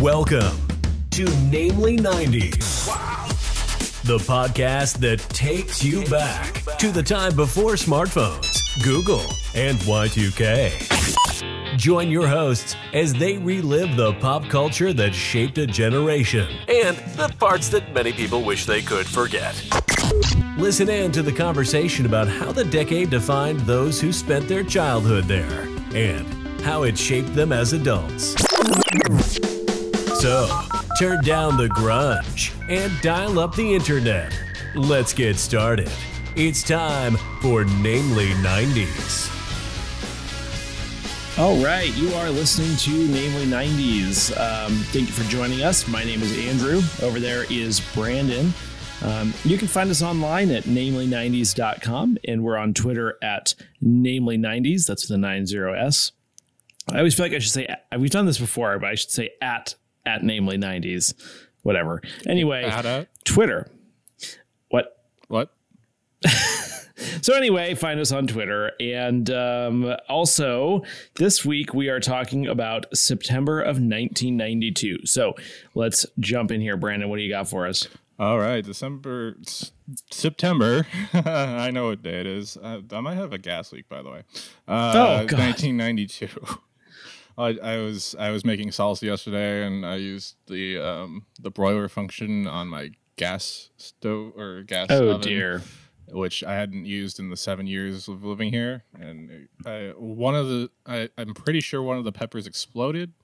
Welcome to Namely 90s, wow. The podcast that takes you back to the time before smartphones, Google, and Y2K. Join your hosts as they relive the pop culture that shaped a generation and the parts that many people wish they could forget. Listen in to the conversation about how the decade defined those who spent their childhood there and how it shaped them as adults. So, turn down the grunge and dial up the internet. Let's get started. It's time for Namely 90s. All right, you are listening to Namely 90s. Thank you for joining us. My name is Andrew. Over there is Brandon. You can find us online at namely90s.com, and we're on Twitter at namely90s. That's the 90s. I always feel like I should say, we've done this before, but I should say at namely 90s, whatever. Anyway, Twitter. What? So anyway, find us on Twitter. And also this week we are talking about September of 1992. So let's jump in here. Brandon, what do you got for us? All right. September. I know what day it is. I might have a gas leak, by the way. Oh, God. 1992. I was making salsa yesterday, and I used the broiler function on my gas stove or gas oven, dear, which I hadn't used in the 7 years of living here. And I'm pretty sure one of the peppers exploded,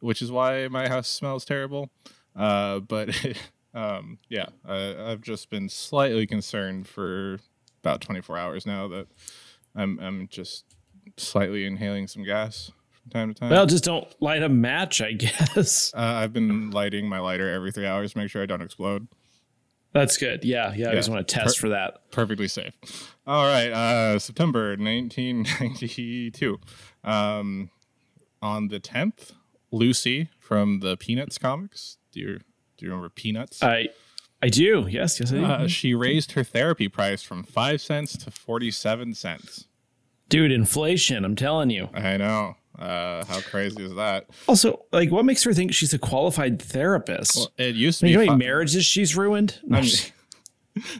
which is why my house smells terrible. I've just been slightly concerned for about 24 hours now that I'm just slightly inhaling some gas. Time to time. Well, just don't light a match, I guess. I've been lighting my lighter every 3 hours to make sure I don't explode. That's good. Yeah. I just want to test for that. Perfectly safe. All right. September 1992. On the 10th, Lucy from the Peanuts comics. Do you remember Peanuts? I do. Yes, I do. She raised her therapy price from 5 cents to 47 cents. Dude, inflation, I'm telling you. I know. How crazy is that? Also, like, what makes her think she's a qualified therapist? Well, it used to be. You know how many marriages she's ruined? No,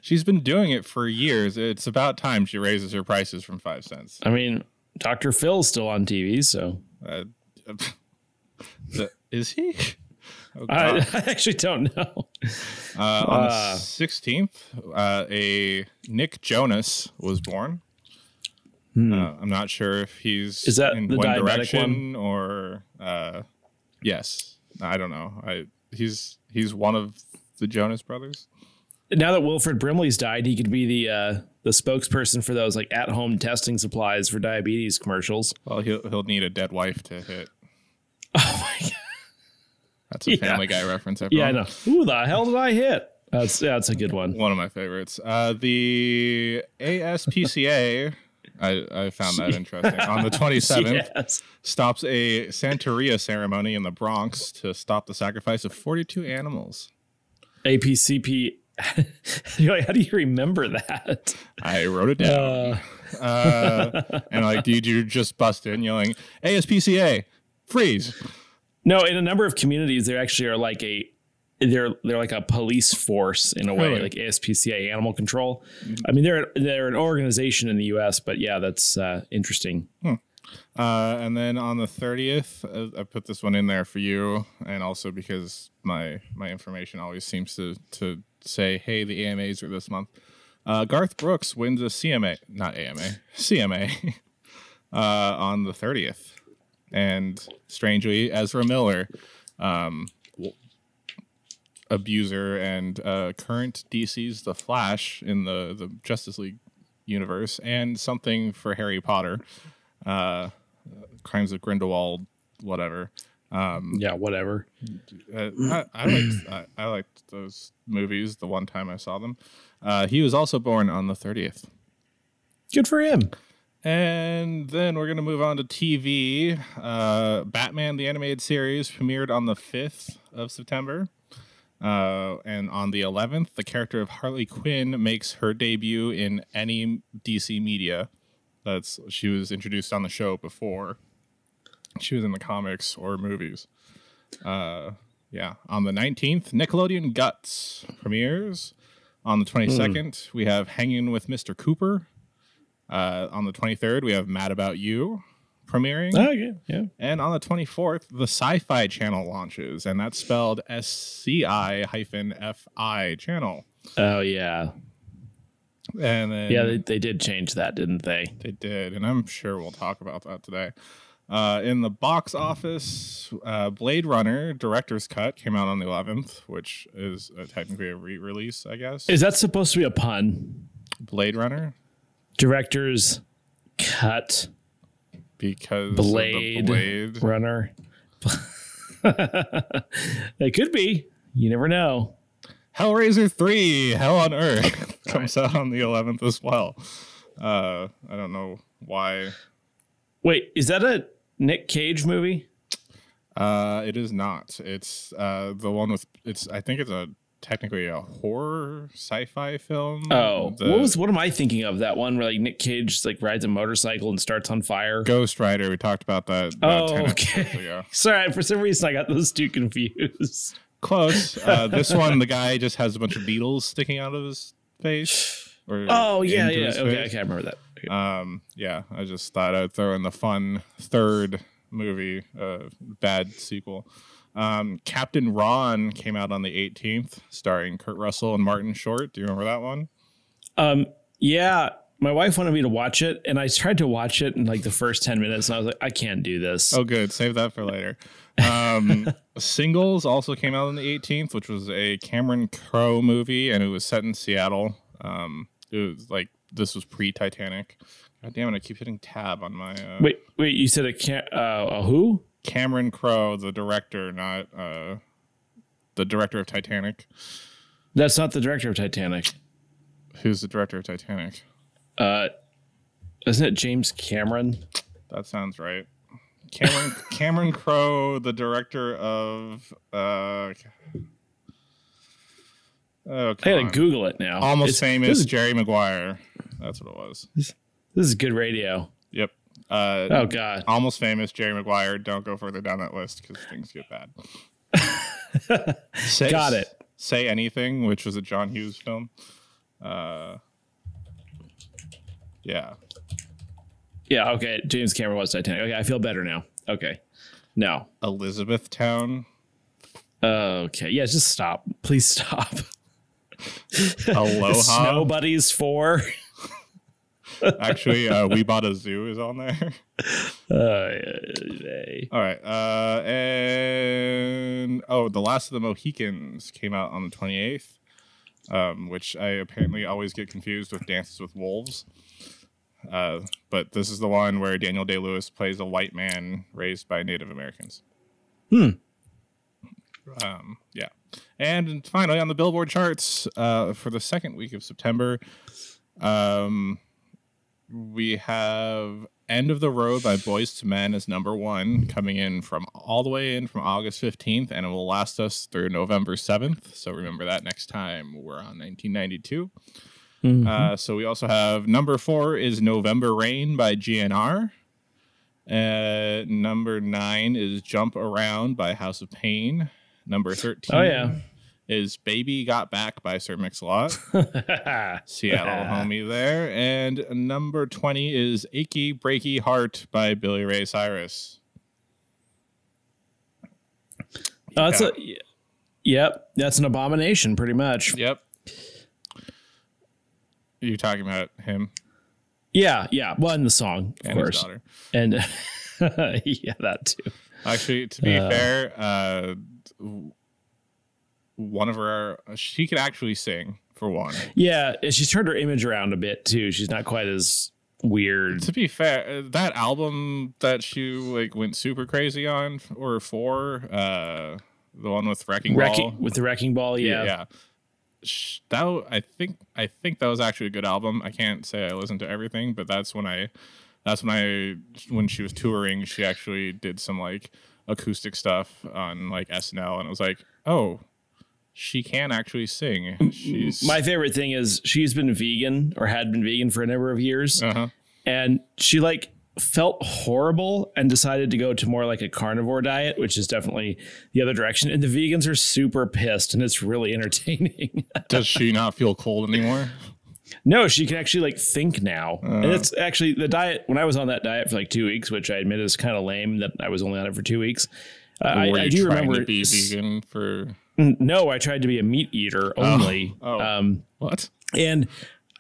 she's been doing it for years. It's about time she raises her prices from 5 cents. I mean, Dr. Phil's still on TV, so. Is he? Oh, I actually don't know. On the 16th, a Nick Jonas was born. I'm not sure if he's is that in the One Direction one? Or yes, I don't know. He's one of the Jonas Brothers. Now that Wilfred Brimley's died, he could be the spokesperson for those like at home testing supplies for diabetes commercials. Well, he'll need a dead wife to hit. Oh my God, that's a Family Guy reference. I know. Who the hell did I hit? That's a good one. One of my favorites. The ASPCA. I found that interesting. On the 27th, stops a Santeria ceremony in the Bronx to stop the sacrifice of 42 animals. APCP. How do you remember that? I wrote it down. And like, you just bust in yelling, ASPCA, freeze. No, in a number of communities, they actually are like they're like a police force in a way, like ASPCA, animal control. I mean, they're an organization in the U.S., but yeah, that's interesting. And then on the 30th, I put this one in there for you, and also because my information always seems to say, hey, the AMAs are this month. Garth Brooks wins a CMA on the 30th, and strangely, Ezra Miller. Abuser and current DC's The Flash in the Justice League universe, and something for Harry Potter, Crimes of Grindelwald, whatever. Whatever. I liked those movies the one time I saw them. He was also born on the 30th. Good for him. And then we're gonna move on to TV. Batman the Animated Series premiered on the 5th of September. And on the 11th, the character of Harley Quinn makes her debut in any DC media. She was introduced on the show before she was in the comics or movies. Yeah. On the 19th, Nickelodeon Guts premieres. On the 22nd, we have Hanging with Mr. Cooper. On the 23rd, we have Mad About You premiering. Oh, yeah. Yeah. And on the 24th, the Sci-Fi Channel launches, and that's spelled SCI-FI Channel. Oh, yeah. And then, yeah, they did change that, didn't they? They did, and I'm sure we'll talk about that today. In the box office, Blade Runner Director's Cut came out on the 11th, which is technically a re-release, I guess. Is that supposed to be a pun? Blade Runner? Director's Cut. Because Blade, of the Blade Runner. It could be. You never know. Hellraiser 3, Hell on Earth, comes out on the 11th as well. I don't know why... Wait, is that a Nick Cage movie? It is not. It's the one with I think it's technically a horror sci-fi film. Oh, what am I thinking of? That one where like Nick Cage like rides a motorcycle and starts on fire. Ghost Rider. We talked about that. Oh, 10 okay. Ago. Sorry, for some reason I got those two confused. Close. This one, the guy just has a bunch of beetles sticking out of his face. Or oh yeah, yeah. Okay, I can't remember that. Okay. Yeah, I just thought I'd throw in the fun third movie, bad sequel. Captain Ron came out on the 18th, starring Kurt Russell and Martin Short. Do you remember that one? Yeah, my wife wanted me to watch it, and I tried to watch it in like the first 10 minutes, and I was like, I can't do this. Oh, good, save that for later. Singles also came out on the 18th, which was a Cameron Crowe movie, and it was set in Seattle. It was like this was pre-Titanic. God damn it! I keep hitting tab on my. Wait! You said a who? Cameron Crowe, the director, not the director of Titanic. That's not the director of Titanic. Who's the director of Titanic? Isn't it James Cameron? That sounds right. Cameron Crowe, the director of Oh, I gotta Google it now. Almost Famous, Jerry Maguire. That's what it was. This is good radio. Yep. Oh, God. Almost Famous, Jerry Maguire. Don't go further down that list because things get bad. Got it. Say Anything, which was a John Hughes film. Yeah. Yeah, okay. James Cameron was Titanic. Okay, I feel better now. Okay. No. Elizabethtown. Okay. Yeah, just stop. Please stop. Aloha. Snow Buddies 4. Actually, We Bought a Zoo is on there. All right. And The Last of the Mohicans came out on the 28th, which I apparently always get confused with Dances with Wolves. But this is the one where Daniel Day-Lewis plays a white man raised by Native Americans. Hmm. Yeah. And finally, on the Billboard charts for the second week of September, we have End of the Road by Boyz II Men as #1, coming in from all the way in from August 15th, and it will last us through November 7th. So remember that next time we're on 1992. Mm-hmm. So we also have number 4 is November Rain by GNR. Number 9 is Jump Around by House of Pain. Number 13 is Baby Got Back by Sir Mix-a-Lot. Seattle homie there. And number 20 is Achy Breaky Heart by Billy Ray Cyrus. Yeah. That's yep, that's an abomination pretty much. Yep. You're talking about him? Yeah. Well, in the song, of course. And yeah, that too. Actually, to be fair, one of her, she could actually sing for one. Yeah, she's turned her image around a bit too. She's not quite as weird. To be fair, that album that she like went super crazy on or for, the one with Wrecking Ball. With the Wrecking Ball, yeah. Yeah. That I think that was actually a good album. I can't say I listened to everything, but when she was touring, she actually did some like acoustic stuff on like SNL, and I was like, oh, she can actually sing. My favorite thing is she's been vegan or had been vegan for a number of years, and she like felt horrible and decided to go to more like a carnivore diet, which is definitely the other direction. And the vegans are super pissed, and it's really entertaining. Does she not feel cold anymore? No, she can actually like think now. And it's actually the diet. When I was on that diet for like 2 weeks, which I admit is kind of lame that I was only on it for 2 weeks. I do remember to be vegan for. No, I tried to be a meat eater only. What? And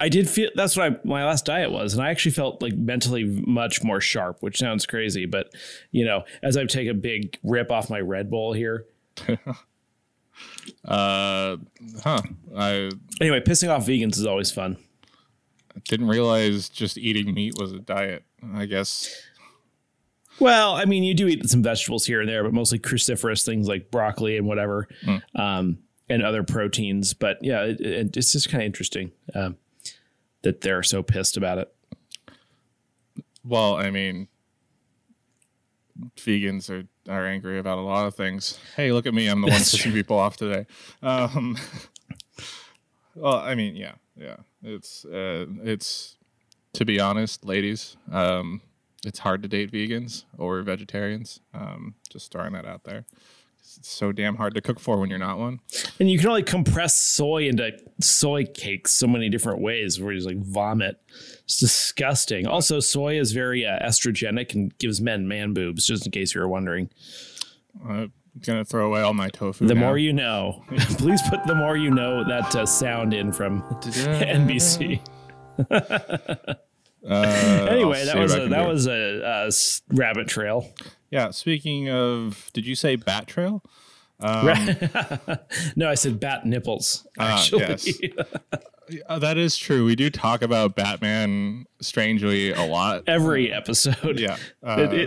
I did feel that's what my last diet was. And I actually felt like mentally much more sharp, which sounds crazy. But, you know, as I take a big rip off my Red Bull here. Anyway, pissing off vegans is always fun. I didn't realize just eating meat was a diet, I guess. Well, I mean, you do eat some vegetables here and there, but mostly cruciferous things like broccoli and whatever, and other proteins. But yeah, it's just kind of interesting that they're so pissed about it. Well, I mean, vegans are angry about a lot of things. Hey, look at me. I'm the one pushing people off today. Well, I mean, yeah. It's to be honest, ladies, it's hard to date vegans or vegetarians. Just throwing that out there. It's so damn hard to cook for when you're not one. And you can only compress soy into soy cakes so many different ways where you just like vomit. It's disgusting. Also, soy is very estrogenic and gives men man boobs, just in case you were wondering. I'm going to throw away all my tofu. The more you know. Please put the more you know that sound in from NBC. Anyway, that was a rabbit trail. Yeah. Speaking of, did you say bat trail? No, I said bat nipples. Actually, yes. That is true. We do talk about Batman strangely a lot. Every episode. Yeah.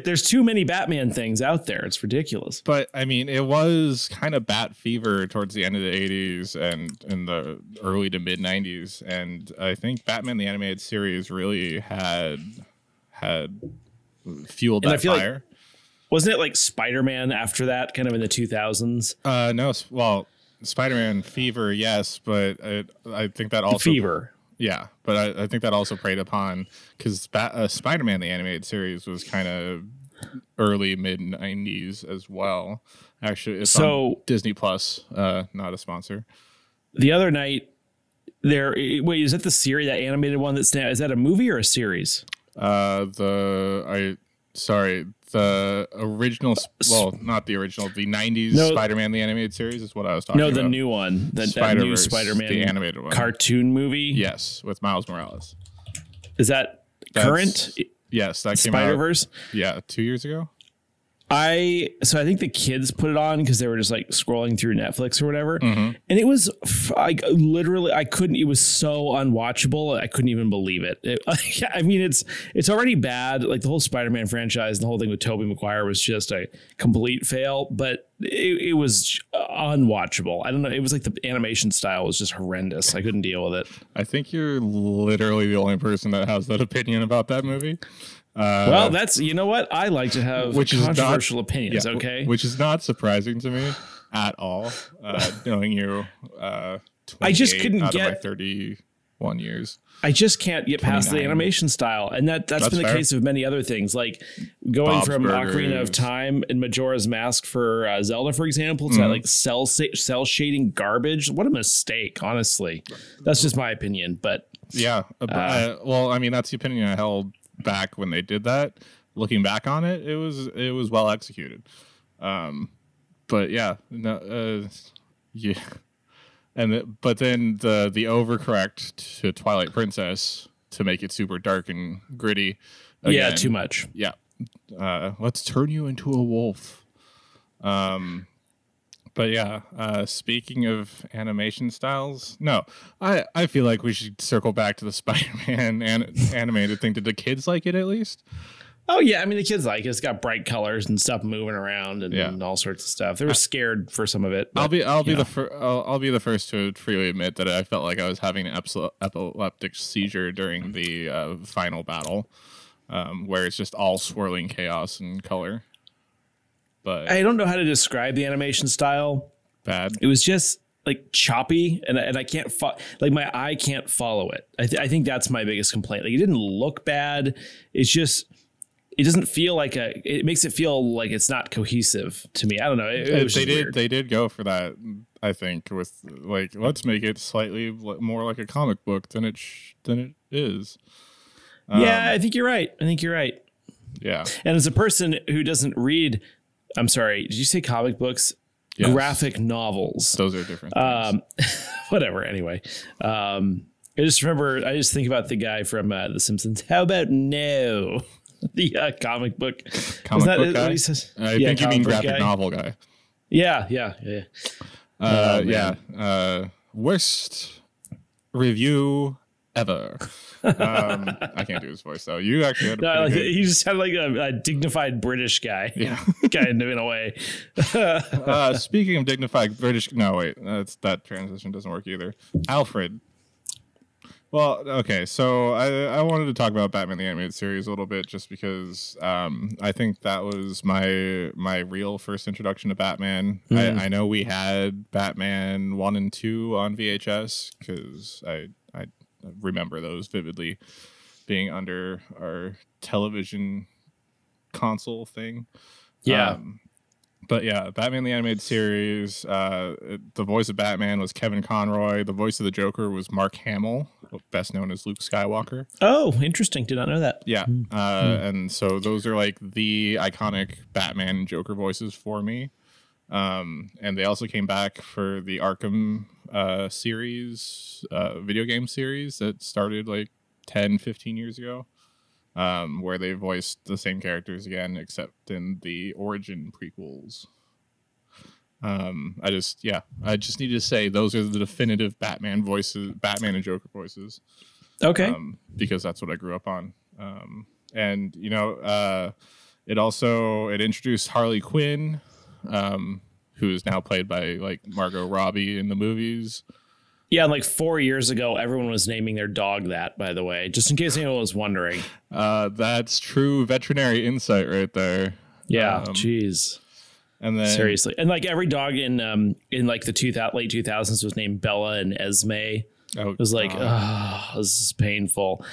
There's too many Batman things out there. It's ridiculous. But I mean, it was kind of bat fever towards the end of the 80s and in the early to mid 90s. And I think Batman the Animated Series really had fueled that fire. Like, wasn't it like Spider-Man after that, kind of in the 2000s? No, well, Spider-Man fever, yes, but I think that also fever, yeah, but I think that also preyed upon because Spider-Man the Animated Series was kind of early mid 90s as well. Actually, it's on Disney Plus, not a sponsor. The other night, wait, is that the series, that animated one that's now? Is that a movie or a series? Sorry, the original, well, not the original, the 90s Spider-Man the Animated Series is what I was talking about. No, the new one, that new Spider-Man the animated one. Cartoon movie? Yes, with Miles Morales. Is that current? Yes, that came out. Spider-Verse? Yeah, 2 years ago. So I think the kids put it on because they were just like scrolling through Netflix or whatever. And it was like literally it was so unwatchable. I couldn't even believe it. I mean, it's already bad. Like the whole Spider-Man franchise and the whole thing with Tobey Maguire was just a complete fail, but it was unwatchable. I don't know. It was like the animation style was just horrendous. I couldn't deal with it. I think you're literally the only person that has that opinion about that movie. Well, that's, you know what? I like to have controversial opinions, okay? Which is not surprising to me at all, knowing you. 28 I just couldn't out of my 31 years. I just can't get past the animation style, and that's been the case of many other things, like going from Ocarina of Time and Majora's Mask for Zelda, for example, to like cell shading garbage. What a mistake, honestly. That's just my opinion, but yeah. Well, I mean, that's the opinion I held back when they did that. Looking back on it, it was well executed, but yeah, no, yeah, and but then the overcorrect to Twilight Princess to make it super dark and gritty again. Yeah, too much. Yeah, let's turn you into a wolf. But yeah, speaking of animation styles, no, I feel like we should circle back to the Spider-Man animated thing. Did the kids like it at least? Oh, yeah. I mean, the kids like it. It's got bright colors and stuff moving around and all sorts of stuff. They were scared for some of it. But, I'll be the first to freely admit that I felt like I was having an epileptic seizure during the final battle, where it's just all swirling chaos and color. But I don't know how to describe the animation style. Bad. It was just like choppy, and I can't like my eye can't follow it. I think that's my biggest complaint. Like it didn't look bad. It's just it doesn't feel like it makes it feel like it's not cohesive to me. I don't know. They did go for that, I think, with like, let's make it slightly more like a comic book than it is. Yeah, I think you're right. Yeah. And as a person who doesn't read, I'm sorry, did you say comic books? Yes. Graphic novels. Those are different things. Whatever. Anyway. I just think about the guy from The Simpsons. How about no? The comic book. Comic book guy? What he says? I think you mean graphic novel guy. Yeah. Worst review ever. I can't do his voice though. You actually had he just had like a dignified British guy. Yeah, kind of in a way. Speaking of dignified British, no wait, that transition doesn't work either. Alfred. Well, okay, so I wanted to talk about Batman the Animated Series a little bit just because I think that was my real first introduction to Batman. Mm. I know we had Batman 1 and 2 on VHS because I remember those vividly being under our television console thing. Yeah. But yeah, Batman the Animated Series, the voice of Batman was Kevin Conroy. The voice of the Joker was Mark Hamill, best known as Luke Skywalker. Oh, interesting. Did not know that. Yeah. And so those are like the iconic Batman and Joker voices for me. And they also came back for the Arkham series, video game series that started like 10, 15 years ago. Where they voiced the same characters again, except in the origin prequels. I just needed to say those are the definitive Batman voices, Batman and Joker voices. Okay. Because that's what I grew up on. And you know, it introduced Harley Quinn, who is now played by like Margot Robbie in the movies. Yeah, like 4 years ago, everyone was naming their dog that, by the way, just in case anyone was wondering. That's true veterinary insight right there. Yeah, jeez. And then seriously. And like every dog in like the late 2000s was named Bella and Esme. Oh, it was like, oh, this is painful.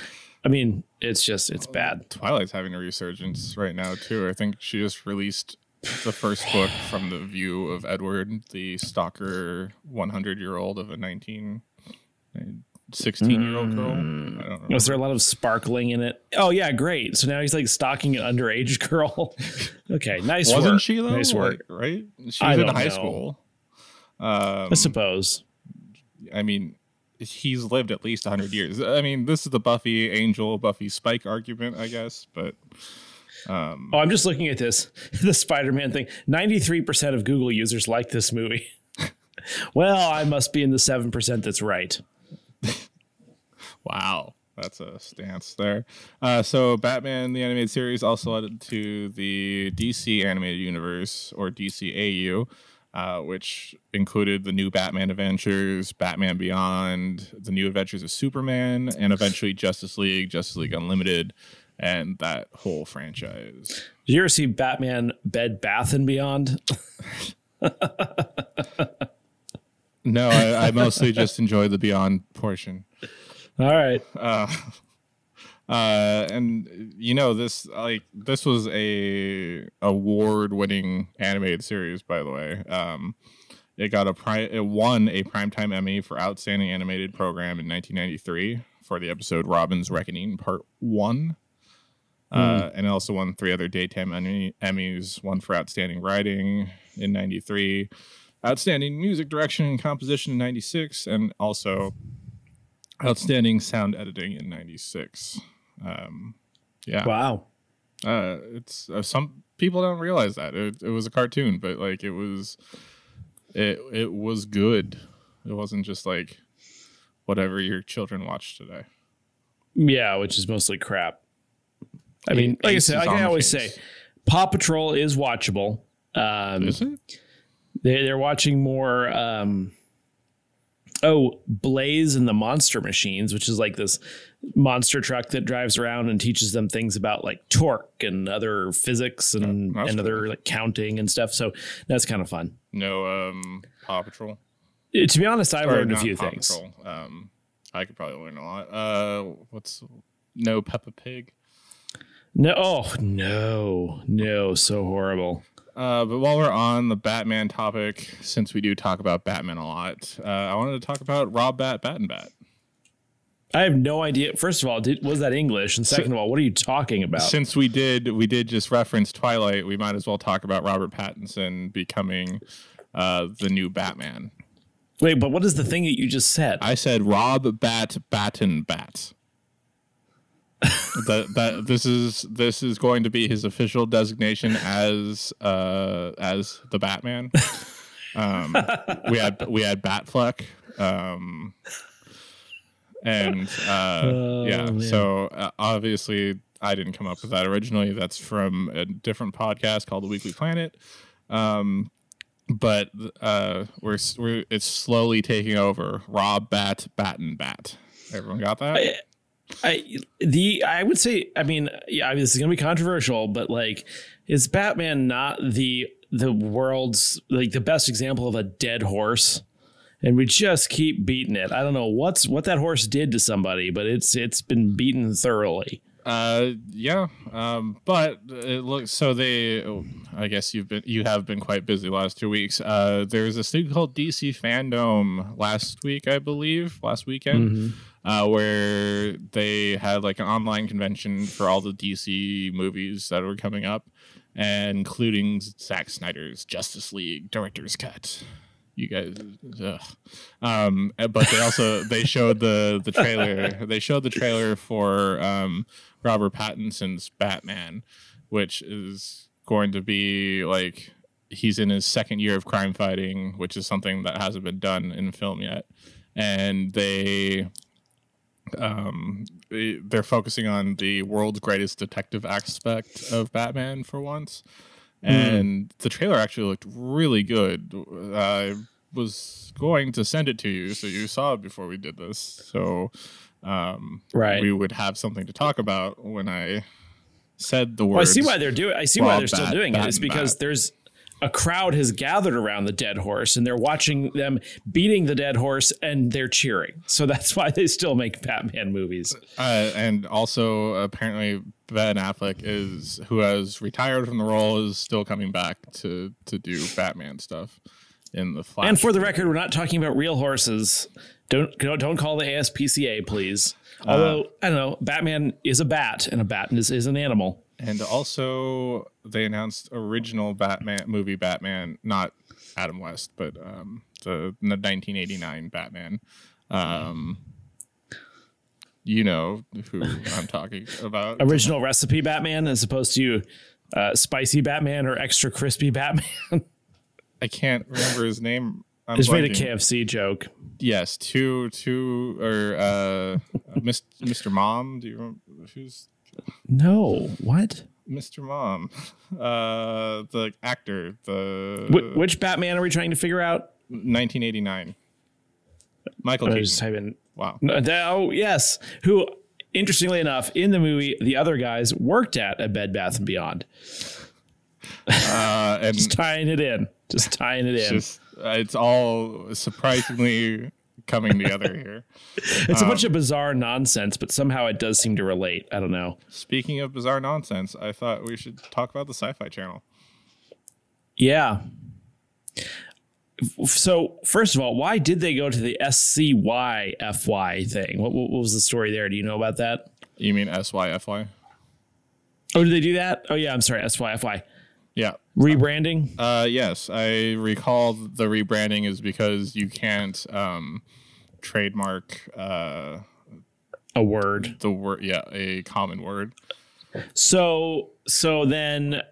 I mean, it's bad. Twilight's having a resurgence right now, too. I think she just released the first book from the view of Edward, the stalker 100-year-old of a 16-year-old girl. I don't know. Was there a lot of sparkling in it? Oh, yeah, great. So now he's like stalking an underage girl. Okay, nice work. Wasn't she, though? Nice work. Like, right? She was in high school. I suppose. I mean, he's lived at least 100 years. I mean, this is the Buffy Angel, Buffy Spike argument, I guess, but... I'm just looking at this, the Spider-Man thing. 93% of Google users like this movie. Well, I must be in the 7% that's right. Wow. That's a stance there. So Batman, the Animated Series, also added to the DC Animated Universe, or DCAU, which included the new Batman Adventures, Batman Beyond, the new Adventures of Superman, and eventually Justice League Unlimited, and that whole franchise. Did you ever see Batman Bed Bath and Beyond? No, I mostly just enjoy the Beyond portion. All right. And you know, this was a award-winning animated series, by the way. It won a primetime Emmy for Outstanding Animated Program in 1993 for the episode Robin's Reckoning Part 1. And also won 3 other daytime Emmys, one for Outstanding Writing in 93, Outstanding Music Direction and Composition in 96, and also Outstanding Sound Editing in 96. Yeah. Wow. It's some people don't realize that it was a cartoon, but like it was good. It wasn't just like whatever your children watch today. Yeah, which is mostly crap. I mean, like I said, I always say Paw Patrol is watchable. Is it? They're watching more. Blaze and the Monster Machines, which is like this monster truck that drives around and teaches them things about like torque and other physics and other like counting and stuff. So that's kind of fun. No, Paw Patrol. To be honest, I've learned a few things. Paw Patrol. I could probably learn a lot. No Peppa Pig. No, oh, no, so horrible. But while we're on the Batman topic, since we do talk about Batman a lot, I wanted to talk about Rob Bat-Bat-Bat. I have no idea. First of all, was that English? And second of all, what are you talking about? Since we did just reference Twilight, we might as well talk about Robert Pattinson becoming the new Batman. Wait, but what is the thing that you just said? I said Rob Bat-Bat-Bat. this is going to be his official designation as the Batman. We had Batfleck, and yeah. Man. So obviously, I didn't come up with that originally. That's from a different podcast called The Weekly Planet. But it's slowly taking over. Rob Bat-Bat-Bat. Everyone got that? I would say, I mean, yeah, this is gonna be controversial, but like, is Batman not the world's like the best example of a dead horse, and we just keep beating it? I don't know what that horse did to somebody, but it's been beaten thoroughly. Yeah. But it looks so I guess you have been quite busy the last 2 weeks. There was this thing called DC Fandom last weekend. Mm-hmm. Where they had like an online convention for all the DC movies that were coming up, and including Zack Snyder's Justice League director's cut. You guys, but they also they showed the trailer for Robert Pattinson's Batman, which is going to be like he's in his second year of crime fighting, which is something that hasn't been done in film yet, and they're focusing on the world's greatest detective aspect of Batman for once. And the trailer actually looked really good. I was going to send it to you so you saw it before we did this, so we would have something to talk about when I said the words. Well, I see why they're doing. I see why they're still doing it. It's because there's a crowd has gathered around the dead horse, and they're watching them beating the dead horse, and they're cheering. So that's why they still make Batman movies. And also, apparently, Ben Affleck, who has retired from the role, is still coming back to do Batman stuff in The Flash. And for the record, we're not talking about real horses. Don't call the ASPCA, please. Although, I don't know, Batman is a bat, and a bat is an animal. And also, they announced original Batman, not Adam West, but the 1989 Batman. You know who I'm talking about. Original recipe Batman, as opposed to spicy Batman or extra crispy Batman. I can't remember his name. I just made a KFC joke. Yes, Mr. Mom. Do you remember who's? No, what? Mr. Mom, the actor. Which Batman are we trying to figure out? 1989. Michael Keaton. Just type in, wow. Oh, yes. Who, interestingly enough, in the movie, the other guys worked at a Bed Bath & Beyond. And Just tying it in. It's all surprisingly... coming together here. It's a bunch of bizarre nonsense, but somehow it does seem to relate. I don't know. Speaking of bizarre nonsense, I thought we should talk about the Sci-Fi Channel. Yeah. So first of all, why did they go to the SCYFY thing? What was the story there? Do you know about that? You mean SYFY? Oh, did they do that? Oh yeah, I'm sorry, SYFY. Yeah. Rebranding? Yes. I recall the rebranding is because you can't trademark a word. The word, yeah, a common word. So then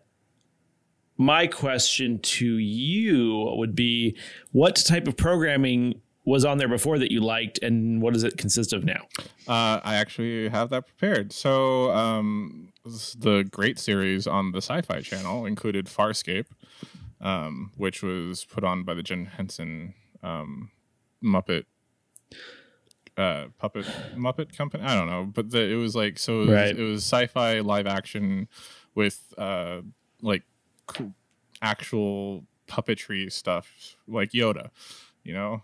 my question to you would be, what type of programming was on there before that you liked, and what does it consist of now? I actually have that prepared. So the great series on the Sci-Fi Channel included Farscape, which was put on by the Jim Henson Muppet Muppet Company. I don't know, but it was like, so it was, right. It was sci-fi live action with like actual puppetry stuff, like Yoda. You know,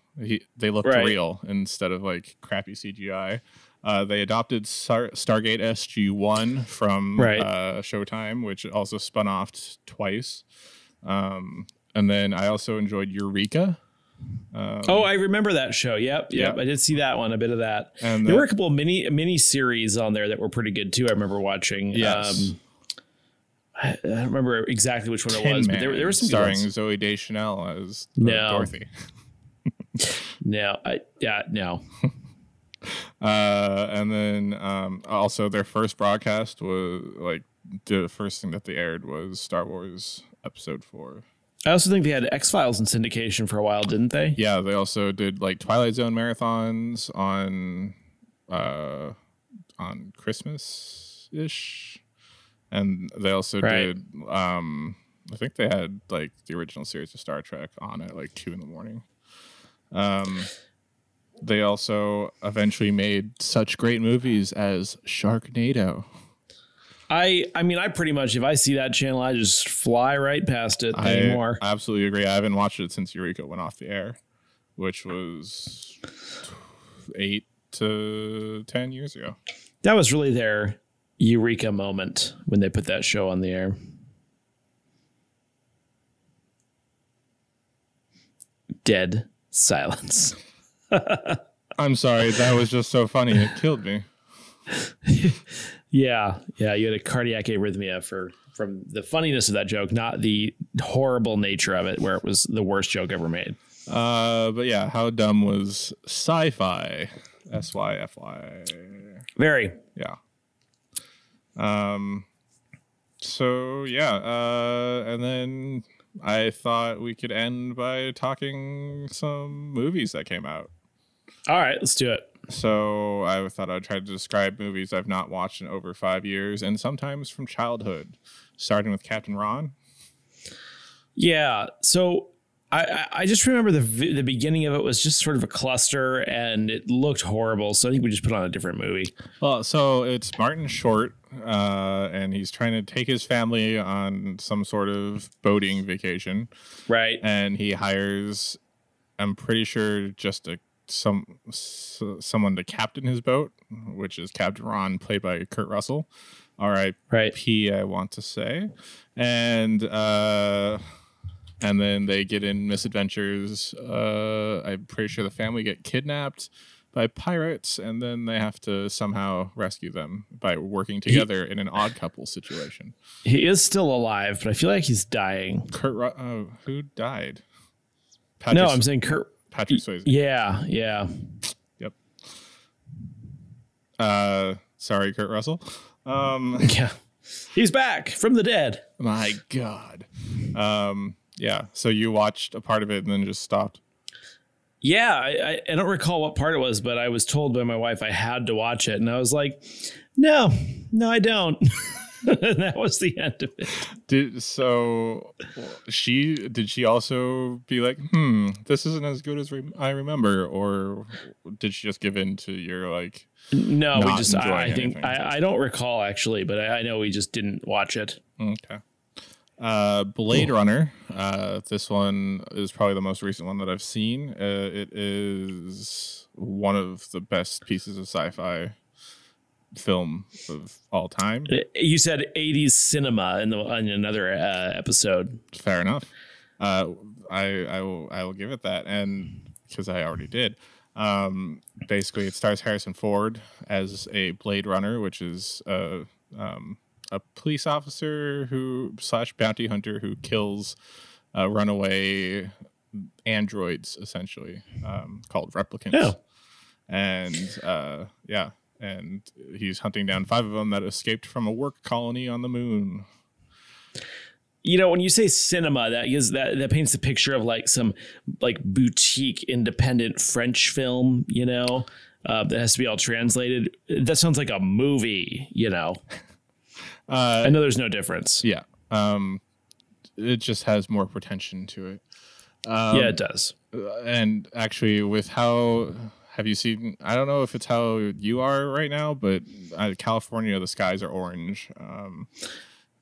they looked real instead of like crappy CGI. They adopted Stargate SG-1 from Showtime, which also spun off twice. And then I also enjoyed Eureka. I remember that show. Yep. I did see that one, a bit of that. And there were a couple of mini series on there that were pretty good too. I remember watching. Yes. I don't remember exactly which one it was, but there were some starring Zooey Deschanel as Dorothy. And then also their first broadcast was like the first thing that they aired was Star Wars Episode 4. I also think they had X-Files in syndication for a while, didn't they? Yeah, they also did like Twilight Zone marathons on Christmas-ish. And they also did, I think they had like the original series of Star Trek on at like 2 a.m. They also eventually made such great movies as Sharknado. I mean, I pretty much, if I see that channel, I just fly right past it anymore. I absolutely agree. I haven't watched it since Eureka went off the air, which was 8 to 10 years ago. That was really their Eureka moment when they put that show on the air. Dead silence. I'm sorry. That was just so funny. It killed me. Yeah. You had a cardiac arrhythmia from the funniness of that joke, not the horrible nature of it, where it was the worst joke ever made. But yeah, how dumb was Sci-Fi? S-Y-F-Y. Very. Yeah. So yeah. And then I thought we could end by talking some movies that came out. All right, let's do it. So I thought I'd try to describe movies I've not watched in over 5 years, and sometimes from childhood, starting with Captain Ron. Yeah. So I just remember the beginning of it was just sort of a cluster, and it looked horrible. So I think we just put on a different movie. Well, so it's Martin Short, and he's trying to take his family on some sort of boating vacation. Right. And he hires, I'm pretty sure, just a someone to captain his boat, which is Captain Ron, played by Kurt Russell, R.I.P. I want to say, and then they get in misadventures. I'm pretty sure the family get kidnapped by pirates, and then they have to somehow rescue them by working together in an odd couple situation. He is still alive, but I feel like he's dying. Who died? Patrick. No, I'm saying Patrick Swayze. Yeah. Yep. Sorry, Kurt Russell. Yeah. He's back from the dead. My God. Yeah. So you watched a part of it and then just stopped. Yeah. I don't recall what part it was, but I was told by my wife I had to watch it. And I was like, no, I don't. And that was the end of it. Did she also be like, this isn't as good as I remember, or did she just give in to your like? No, we just. I think I don't recall actually, but I know we just didn't watch it. Okay. Blade Runner. This one is probably the most recent one that I've seen. It is one of the best pieces of sci-fi film of all time. You said 80s cinema in another episode. Fair enough. I will give it that, and because I already did. Basically, it stars Harrison Ford as a Blade Runner, which is a police officer / bounty hunter who kills runaway androids, essentially, called replicants. Oh. And yeah. And he's hunting down 5 of them that escaped from a work colony on the moon. You know, when you say cinema, that paints the picture of like some like boutique independent French film, you know, that has to be all translated. That sounds like a movie, you know. I know there's no difference. Yeah. It just has more pretension to it. Yeah, it does. And actually with how... Have you seen, I don't know if it's how you are right now, but California, the skies are orange.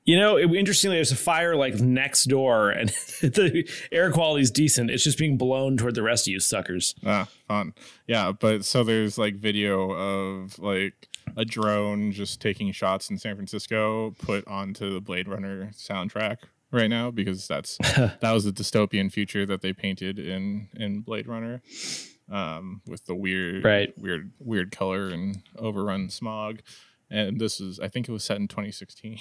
You know, interestingly, there's a fire like next door and the air quality is decent. It's just being blown toward the rest of you suckers. Ah, fun. Yeah. But so there's like video of like a drone just taking shots in San Francisco put onto the Blade Runner soundtrack right now, because that was the dystopian future that they painted in Blade Runner. With the weird, weird color and overrun smog. And this is, I think it was set in 2016.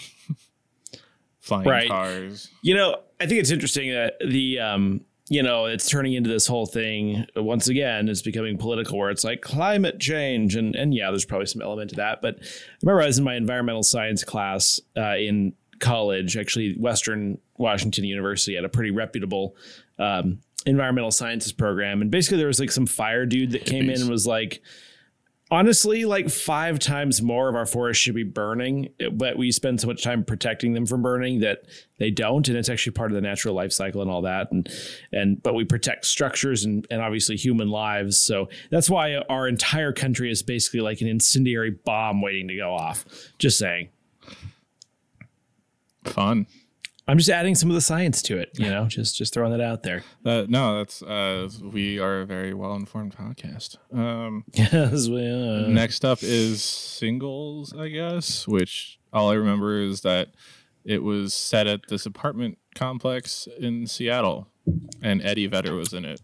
Flying cars. You know, I think it's interesting that the, you know, it's turning into this whole thing. Once again, it's becoming political where it's like climate change. And yeah, there's probably some element to that. But I remember I was in my environmental science class in college, actually Western Washington University had a pretty reputable environmental sciences program. And basically there was like some fire dude that came in and was like, honestly, like 5 times more of our forests should be burning, but we spend so much time protecting them from burning that they don't. And it's actually part of the natural life cycle and all that. But we protect structures and obviously human lives. So that's why our entire country is basically like an incendiary bomb waiting to go off. Just saying. Fun. I'm just adding some of the science to it, you know, just throwing that out there. No, that's we are a very well-informed podcast. Yes, we are. Next up is Singles, I guess, which all I remember is that it was set at this apartment complex in Seattle and Eddie Vedder was in it.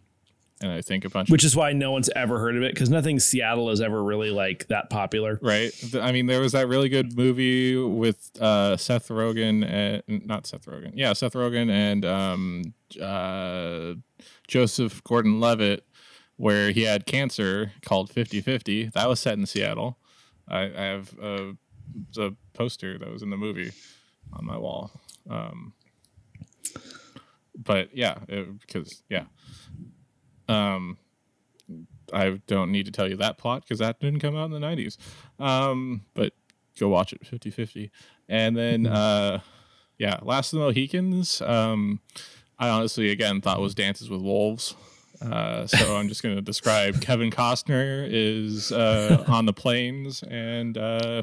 And I think a bunch, which is why no one's ever heard of it, because nothing Seattle is ever really like that popular. Right. I mean, there was that really good movie with Seth Rogen and not Seth Rogen. Yeah. Seth Rogen and Joseph Gordon-Levitt, where he had cancer, called 50/50. That was set in Seattle. I have the poster that was in the movie on my wall. But yeah, because yeah. I don't need to tell you that plot because that didn't come out in the 90s. But go watch it, 50/50. And then, yeah, Last of the Mohicans. I honestly, again, thought was Dances with Wolves. So I'm just going to describe Kevin Costner is on the plains and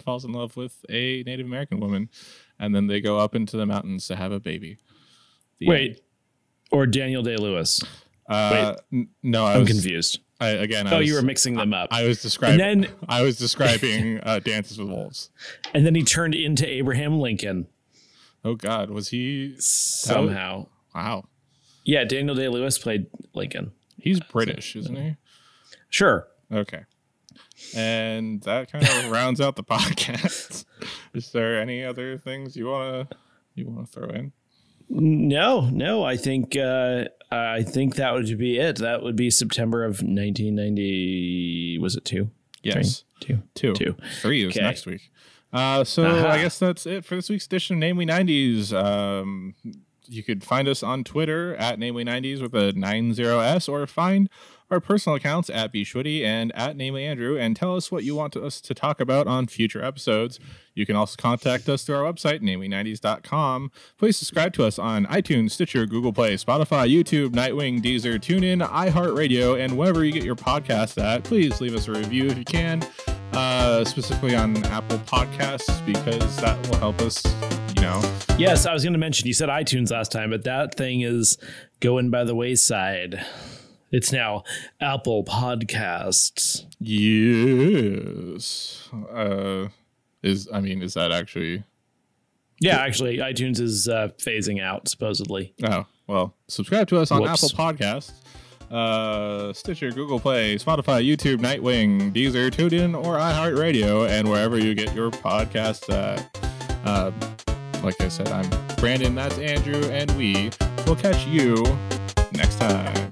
falls in love with a Native American woman. And then they go up into the mountains to have a baby. Wait, or Daniel Day-Lewis. Wait, no, I'm confused. Again, oh, you were mixing them up. I was describing. And then, I was describing Dances with Wolves. And then he turned into Abraham Lincoln. Oh God, was he somehow? Wow. Yeah, Daniel Day-Lewis played Lincoln. He's British, isn't he? Sure. Okay. And that kind of rounds out the podcast. Is there any other things you wanna throw in? No, I think that would be it. That would be September of 1990. Was it 2? Yes. 3? 2. 3 is next week. I guess that's it for this week's edition of Namely 90s. You could find us on Twitter at Namely 90s with a 90s, or find our personal accounts at bshwitty and at Namely Andrew, and tell us what you want us to talk about on future episodes. You can also contact us through our website, namely90s.com. Please subscribe to us on iTunes, Stitcher, Google Play, Spotify, YouTube, Nightwing, Deezer, TuneIn, iHeartRadio, and wherever you get your podcast at. Please leave us a review if you can, specifically on Apple Podcasts, because that will help us. No. Yes, I was going to mention, you said iTunes last time, but that thing is going by the wayside. It's now Apple Podcasts. Yes. Is that actually? Yeah, actually, iTunes is phasing out, supposedly. Oh, well, subscribe to us on Apple Podcasts, Stitcher, Google Play, Spotify, YouTube, Nightwing, Deezer, TuneIn, or iHeartRadio, and wherever you get your podcasts at. Like I said, I'm Brandon, that's Andrew, and we will catch you next time.